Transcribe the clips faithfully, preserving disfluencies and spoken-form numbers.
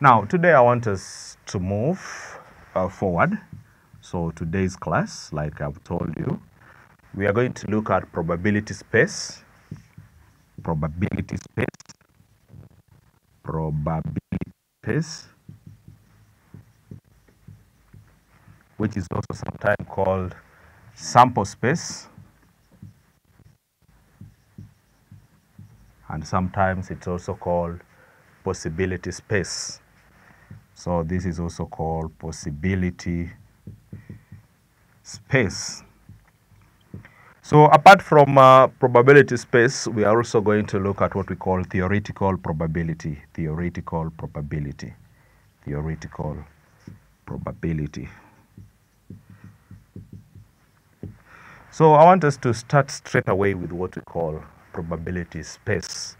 Now, today I want us to move uh, forward. So today's class, like I've told you, we are going to look at probability space. Probability space. Probability space. Which is also sometimes called sample space. And sometimes it's also called possibility space. So this is also called possibility space. So apart from uh, probability space, we are also going to look at what we call theoretical probability. Theoretical probability. Theoretical probability. So I want us to start straight away with what we call probability space.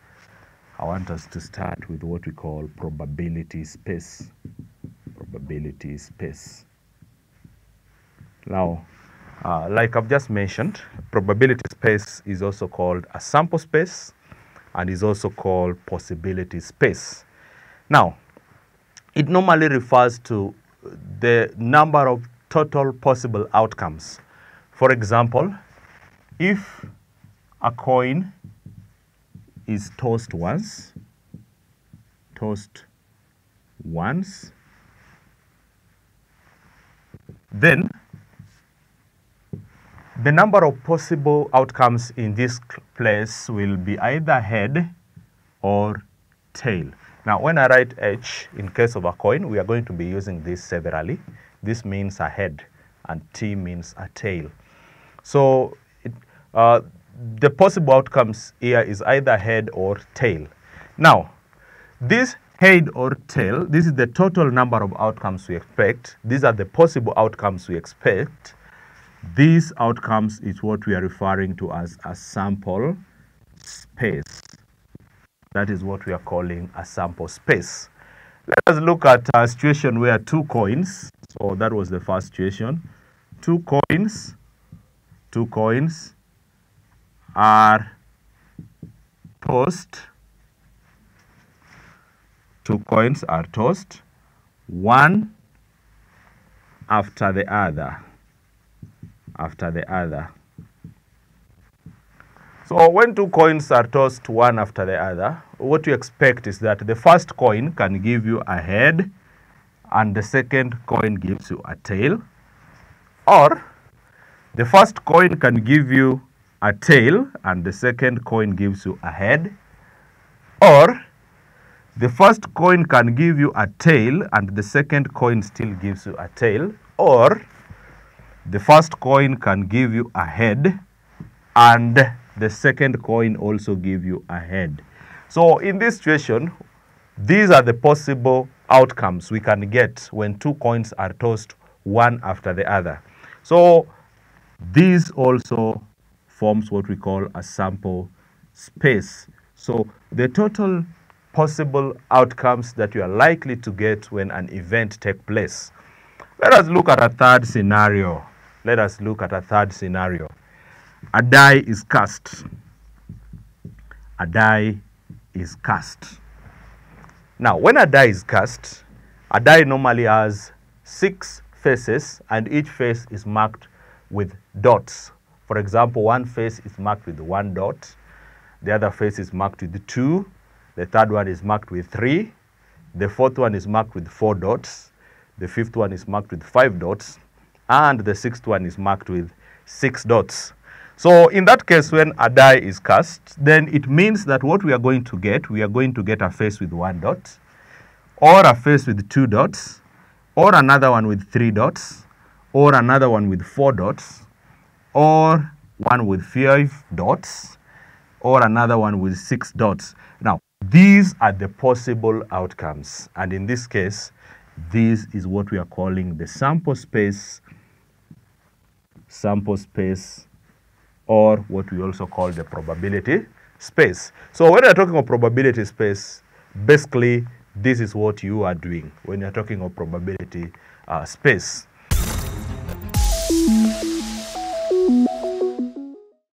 I want us to start with what we call probability space. Probability space. Now, uh, like I've just mentioned, probability space is also called a sample space and is also called possibility space. Now, it normally refers to the number of total possible outcomes. For example, if a coin is tossed once, tossed once, then the number of possible outcomes in this place will be either head or tail. Now, when I write H in case of a coin, we are going to be using this severally. This means a head and T means a tail. So it, uh, the possible outcomes here is either head or tail. Now, this head or tail, this is the total number of outcomes we expect. These are the possible outcomes we expect. These outcomes is what we are referring to as a sample space. That is what we are calling a sample space. Let us look at a situation where two coins, so that was the first situation, two coins, two coins, are tossed, two coins are tossed, one after the other, after the other. So when two coins are tossed one after the other, what you expect is that the first coin can give you a head and the second coin gives you a tail, or the first coin can give you a tail and the second coin gives you a head, or the first coin can give you a tail and the second coin still gives you a tail, or the first coin can give you a head and the second coin also give you a head. So in this situation, these are the possible outcomes we can get when two coins are tossed one after the other. So these also forms what we call a sample space. So the total possible outcomes that you are likely to get when an event takes place. Let us look at a third scenario. Let us look at a third scenario. A die is cast. A die is cast. Now, when a die is cast, a die normally has six faces and each face is marked with dots. For example, one face is marked with one dot, the other face is marked with two, the third one is marked with three, the fourth one is marked with four dots, the fifth one is marked with five dots, and the sixth one is marked with six dots. So in that case, when a die is cast, then it means that what we are going to get, we are going to get a face with one dot, or a face with two dots, or another one with three dots, or another one with four dots, or one with five dots, or another one with six dots. Now, these are the possible outcomes. And in this case, this is what we are calling the sample space, sample space, or what we also call the probability space. So when you're talking of probability space, basically, this is what you are doing when you're talking of probability uh, space.